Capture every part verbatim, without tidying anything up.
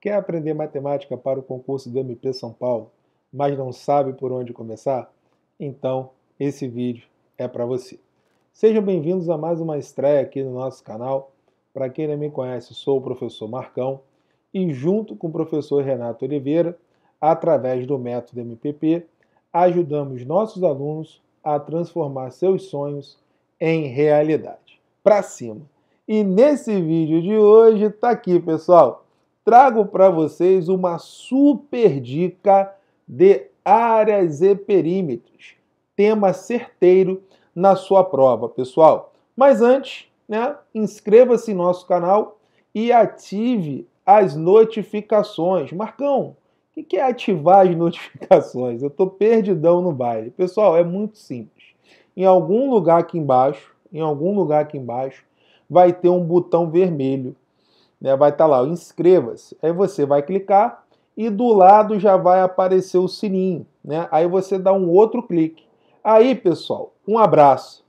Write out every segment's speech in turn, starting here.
Quer aprender matemática para o concurso do M P São Paulo, mas não sabe por onde começar? Então, esse vídeo é para você. Sejam bem-vindos a mais uma estreia aqui no nosso canal. Para quem não me conhece, sou o professor Marcão e junto com o professor Renato Oliveira, através do Método M P P, ajudamos nossos alunos a transformar seus sonhos em realidade. Para cima! E nesse vídeo de hoje, tá aqui, pessoal, trago para vocês uma super dica de áreas e perímetros, tema certeiro na sua prova, pessoal. Mas antes, né, inscreva-se em nosso canal e ative as notificações. Marcão, o que é ativar as notificações? Eu tô perdidão no baile. Pessoal, é muito simples. Em algum lugar aqui embaixo, em algum lugar aqui embaixo, vai ter um botão vermelho, né? Vai estar lá, inscreva-se. Aí você vai clicar e do lado já vai aparecer o sininho, né? Aí você dá um outro clique. Aí, pessoal, um abraço.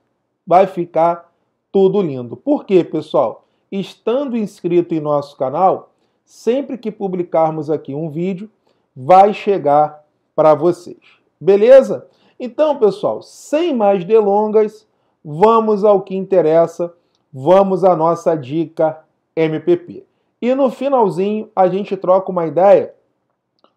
Vai ficar tudo lindo. Por quê, pessoal? Estando inscrito em nosso canal, sempre que publicarmos aqui um vídeo, vai chegar para vocês. Beleza? Então, pessoal, sem mais delongas, vamos ao que interessa. Vamos à nossa dica M P P. E no finalzinho a gente troca uma ideia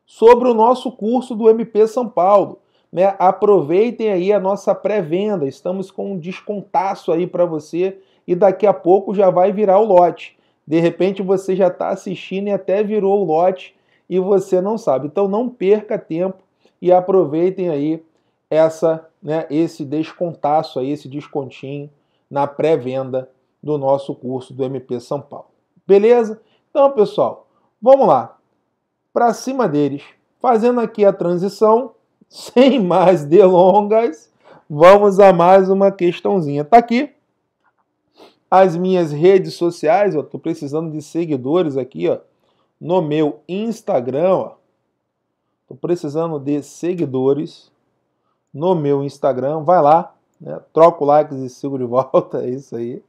sobre o nosso curso do M P São Paulo, né? Aproveitem aí a nossa pré-venda. Estamos com um descontaço aí para você e daqui a pouco já vai virar o lote. De repente você já está assistindo e até virou o lote e você não sabe. Então não perca tempo e aproveitem aí essa, né, esse descontaço aí, esse descontinho na pré-venda do nosso curso do M P São Paulo. Beleza? Então, pessoal, vamos lá. Para cima deles, fazendo aqui a transição, sem mais delongas, vamos a mais uma questãozinha. Tá aqui as minhas redes sociais, eu tô precisando de seguidores aqui, ó, no meu Instagram, ó. Tô precisando de seguidores no meu Instagram, vai lá, né? Troco likes e sigo de volta, é isso aí.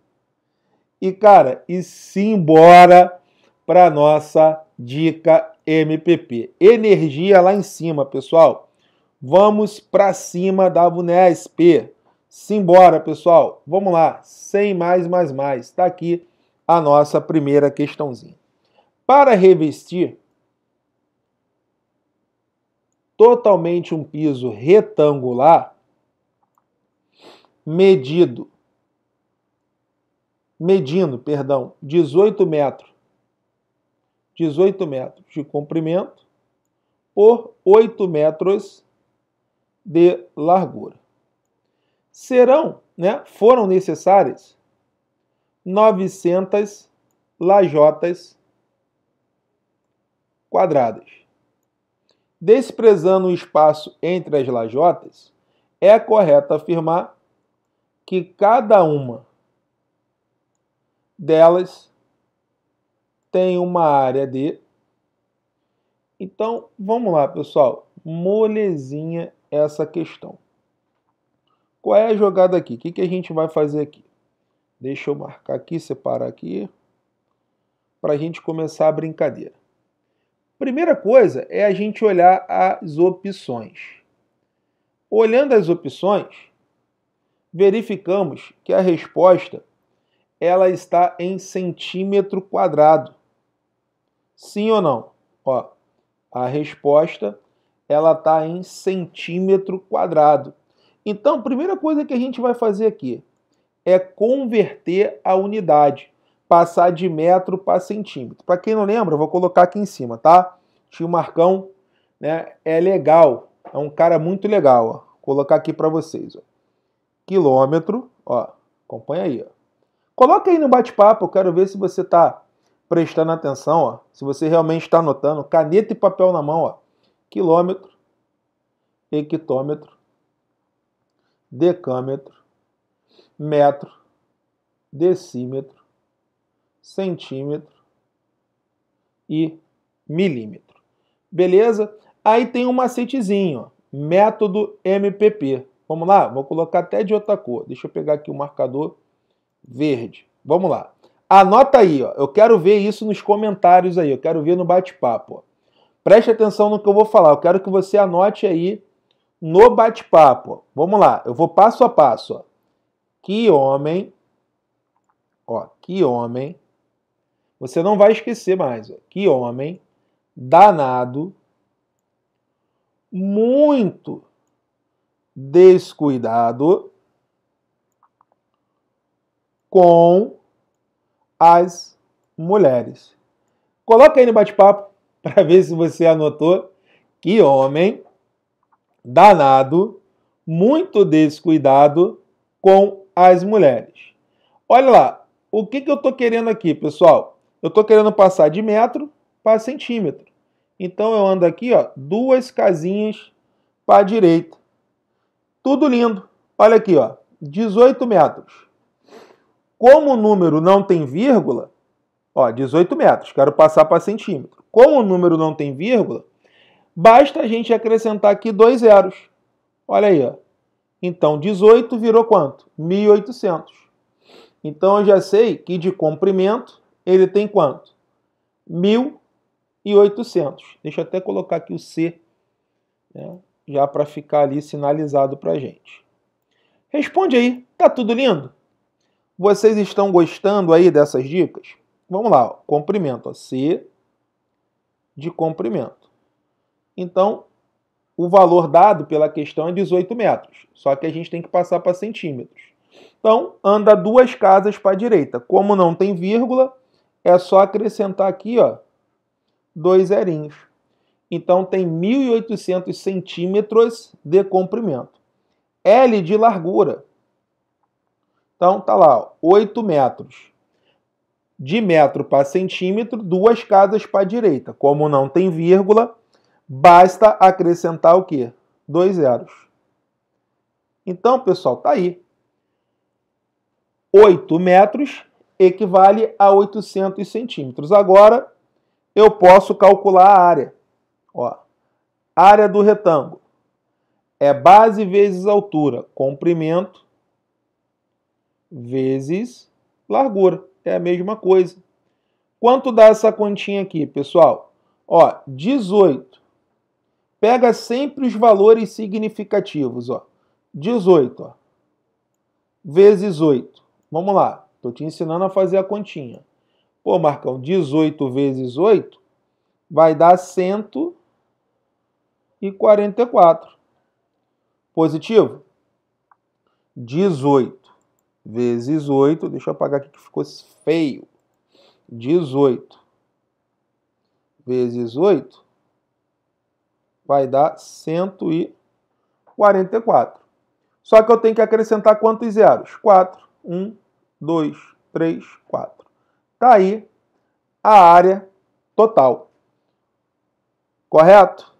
E, cara, e simbora para nossa dica M P P. Energia lá em cima, pessoal. Vamos para cima da VUNESP. Simbora, pessoal. Vamos lá. Sem mais, mais, mais. Está aqui a nossa primeira questãozinha. Para revestir totalmente um piso retangular, medido Medindo, perdão, dezoito metros, dezoito metros de comprimento por oito metros de largura. Serão, né, foram necessárias novecentas lajotas quadradas. Desprezando o espaço entre as lajotas, é correto afirmar que cada uma delas tem uma área de... Então, vamos lá, pessoal. Molezinha essa questão. Qual é a jogada aqui? O que a gente vai fazer aqui? Deixa eu marcar aqui, separar aqui, para a gente começar a brincadeira. Primeira coisa é a gente olhar as opções. Olhando as opções, verificamos que a resposta... ela está em centímetro quadrado. Sim ou não? Ó, a resposta, ela está em centímetro quadrado. Então, a primeira coisa que a gente vai fazer aqui é converter a unidade, passar de metro para centímetro. Para quem não lembra, eu vou colocar aqui em cima, tá? Tio Marcão, né, é legal, é um cara muito legal, ó. Vou colocar aqui para vocês, ó. Quilômetro, ó, acompanha aí, ó. Coloca aí no bate-papo, eu quero ver se você está prestando atenção, ó, se você realmente está anotando, caneta e papel na mão, ó. Quilômetro, hectômetro, decâmetro, metro, decímetro, centímetro e milímetro. Beleza? Aí tem um macetezinho, ó, método M P P. Vamos lá? Vou colocar até de outra cor. Deixa eu pegar aqui o marcador verde. Vamos lá. Anota aí, ó. Eu quero ver isso nos comentários aí. Eu quero ver no bate-papo. Preste atenção no que eu vou falar. Eu quero que você anote aí no bate-papo. Vamos lá. Eu vou passo a passo. Ó. Que homem. Ó, que homem. Você não vai esquecer mais. Ó. Que homem danado. Muito descuidado com as mulheres. Coloca aí no bate-papo para ver se você anotou. Que homem danado, muito descuidado com as mulheres. Olha lá, o que, que eu estou querendo aqui, pessoal? Eu estou querendo passar de metro para centímetro. Então eu ando aqui, ó, duas casinhas para a direita. Tudo lindo. Olha aqui, ó, dezoito metros. Como o número não tem vírgula, ó, dezoito metros, quero passar para centímetro. Como o número não tem vírgula, basta a gente acrescentar aqui dois zeros. Olha aí, ó. Então dezoito virou quanto? mil e oitocentos. Então eu já sei que de comprimento ele tem quanto? mil e oitocentos. Deixa eu até colocar aqui o C, né, já para ficar ali sinalizado para a gente. Responde aí, tá tudo lindo? Vocês estão gostando aí dessas dicas? Vamos lá, ó, comprimento, ó, C de comprimento. Então, o valor dado pela questão é dezoito metros, só que a gente tem que passar para centímetros. Então, anda duas casas para a direita. Como não tem vírgula, é só acrescentar aqui, ó, dois zerinhos. Então tem mil e oitocentos centímetros de comprimento. L de largura. Então tá lá, ó, oito metros. De metro para centímetro, duas casas para a direita. Como não tem vírgula, basta acrescentar o quê? Dois zeros. Então, pessoal, tá aí. oito metros equivale a oitocentos centímetros. Agora eu posso calcular a área. Ó, área do retângulo é base vezes altura, comprimento vezes largura. É a mesma coisa. Quanto dá essa continha aqui, pessoal? Ó, dezoito. Pega sempre os valores significativos. Ó, dezoito, ó, vezes oito. Vamos lá, estou te ensinando a fazer a continha. Pô, Marcão, dezoito vezes oito vai dar cento e quarenta e quatro. Positivo? dezoito vezes oito, deixa eu apagar aqui que ficou feio. dezoito vezes oito vai dar cento e quarenta e quatro. Só que eu tenho que acrescentar quantos zeros? quatro. um, dois, três, quatro. Está aí a área total. Correto?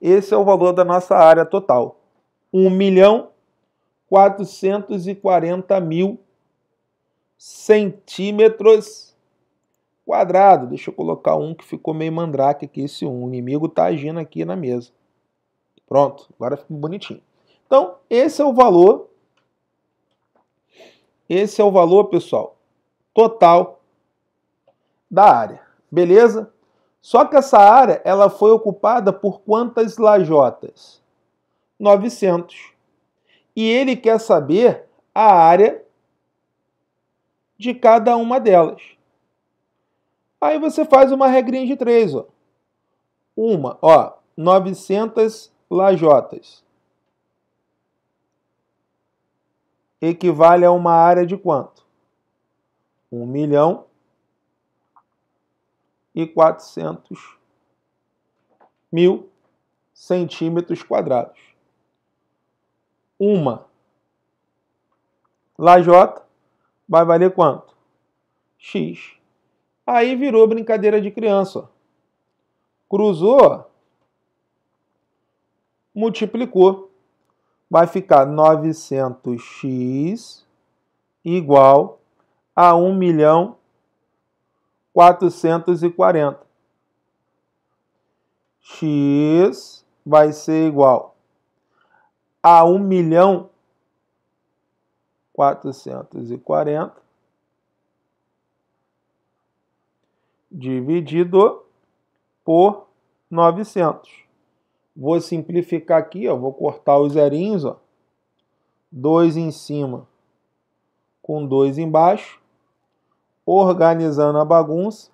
Esse é o valor da nossa área total. um milhão quatrocentos e quarenta mil centímetros quadrados. Deixa eu colocar um que ficou meio mandrake aqui, esse um. O inimigo está agindo aqui na mesa. Pronto, agora ficou bonitinho. Então, esse é o valor. Esse é o valor, pessoal, total da área, beleza? Só que essa área, ela foi ocupada por quantas lajotas? novecentos. E ele quer saber a área de cada uma delas. Aí você faz uma regrinha de três, ó. Uma, ó, novecentas lajotas. Equivale a uma área de quanto? um milhão e quatrocentos mil centímetros quadrados. Uma lajota vai valer quanto? X. Aí virou brincadeira de criança. Ó. Cruzou, ó, multiplicou. Vai ficar novecentos x igual a um milhão quatrocentos e quarenta. X vai ser igual a um milhão quatrocentos e quarenta dividido por novecentos. Vou simplificar aqui, ó, vou cortar os zerinhos, ó. dois em cima com dois embaixo. Organizando a bagunça,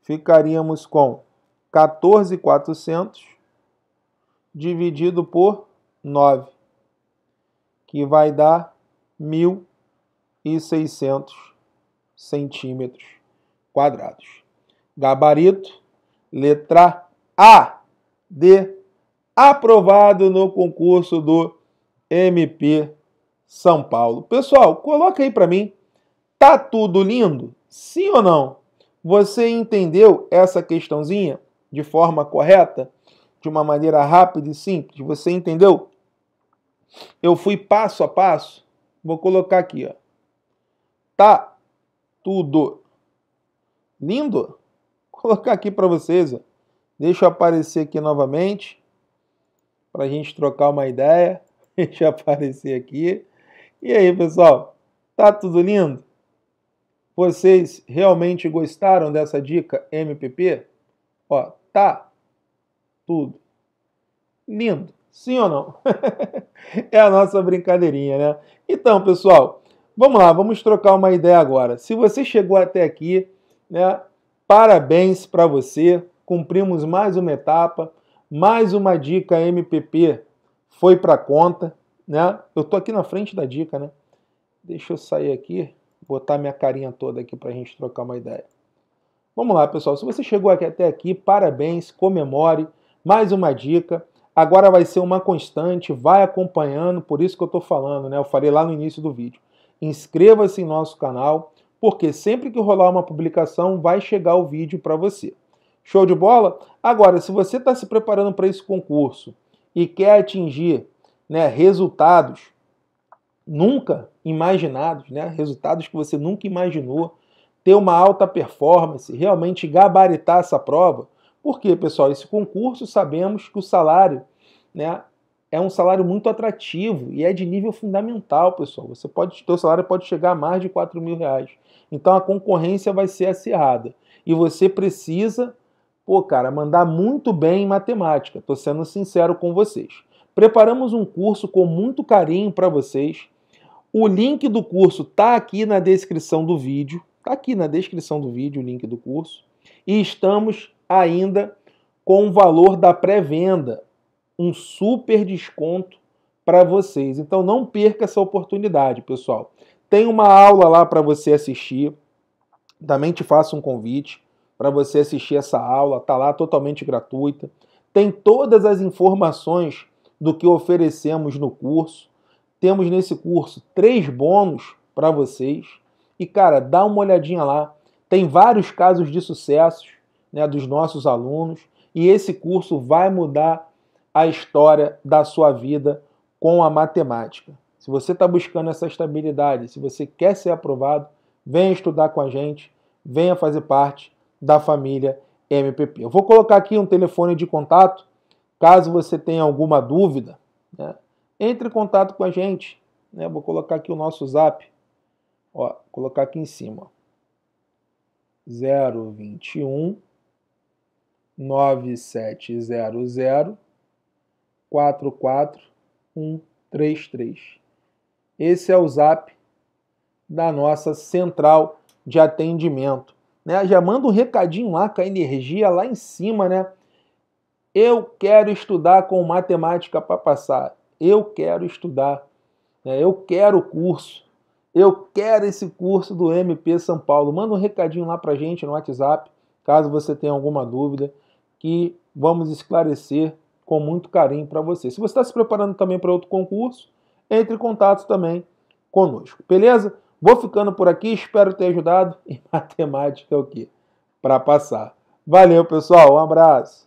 ficaríamos com quatorze mil e quatrocentos dividido por nove, que vai dar mil e seiscentos centímetros quadrados. Gabarito, letra A de aprovado no concurso do M P São Paulo. Pessoal, coloca aí para mim, tá tudo lindo? Sim ou não? Você entendeu essa questãozinha de forma correta? De uma maneira rápida e simples? Você entendeu? Eu fui passo a passo. Vou colocar aqui, ó. Tá tudo lindo? Vou colocar aqui para vocês, ó. Deixa eu aparecer aqui novamente para a gente trocar uma ideia. Deixa eu aparecer aqui. E aí, pessoal? Tá tudo lindo? Vocês realmente gostaram dessa dica M P P? Ó, tá tudo lindo. Sim ou não? É a nossa brincadeirinha, né? Então, pessoal, vamos lá, vamos trocar uma ideia agora. Se você chegou até aqui, né, parabéns para você. Cumprimos mais uma etapa, mais uma dica M P P foi para conta, né? Eu tô aqui na frente da dica, né? Deixa eu sair aqui, botar minha carinha toda aqui para a gente trocar uma ideia. Vamos lá, pessoal. Se você chegou aqui até aqui, parabéns, comemore. Mais uma dica. Agora vai ser uma constante, vai acompanhando, por isso que eu estou falando, né? Eu falei lá no início do vídeo. Inscreva-se em nosso canal, porque sempre que rolar uma publicação, vai chegar o vídeo para você. Show de bola? Agora, se você está se preparando para esse concurso e quer atingir, né, resultados nunca imaginados, né? Resultados que você nunca imaginou, ter uma alta performance, realmente gabaritar essa prova. Porque, pessoal, esse concurso sabemos que o salário, né, é um salário muito atrativo e é de nível fundamental, pessoal. Você pode, seu salário pode chegar a mais de quatro mil reais. Então a concorrência vai ser acirrada. E você precisa, pô, cara, mandar muito bem em matemática. Estou sendo sincero com vocês. Preparamos um curso com muito carinho para vocês. O link do curso está aqui na descrição do vídeo. Está aqui na descrição do vídeo o link do curso. E estamos ainda com o valor da pré-venda. Um super desconto para vocês. Então não perca essa oportunidade, pessoal. Tem uma aula lá para você assistir. Também te faço um convite para você assistir essa aula. Está lá totalmente gratuita. Tem todas as informações do que oferecemos no curso. Temos nesse curso três bônus para vocês. E, cara, dá uma olhadinha lá. Tem vários casos de sucessos, né, dos nossos alunos. E esse curso vai mudar a história da sua vida com a matemática. Se você está buscando essa estabilidade, se você quer ser aprovado, venha estudar com a gente, venha fazer parte da família M P P. Eu vou colocar aqui um telefone de contato. Caso você tenha alguma dúvida, né, entre em contato com a gente. Né, vou colocar aqui o nosso zap. Ó, colocar aqui em cima. zero dois um, nove sete zero zero, quatro quatro um três três. Esse é o zap da nossa central de atendimento. Né? Já manda um recadinho lá com a energia lá em cima, né? Eu quero estudar com matemática para passar. Eu quero estudar. Né? Eu quero o curso. Eu quero esse curso do M P São Paulo. Manda um recadinho lá para a gente no WhatsApp, caso você tenha alguma dúvida, que vamos esclarecer com muito carinho para você. Se você está se preparando também para outro concurso, entre em contato também conosco. Beleza? Vou ficando por aqui. Espero ter ajudado. E matemática é o quê? Para passar. Valeu, pessoal. Um abraço.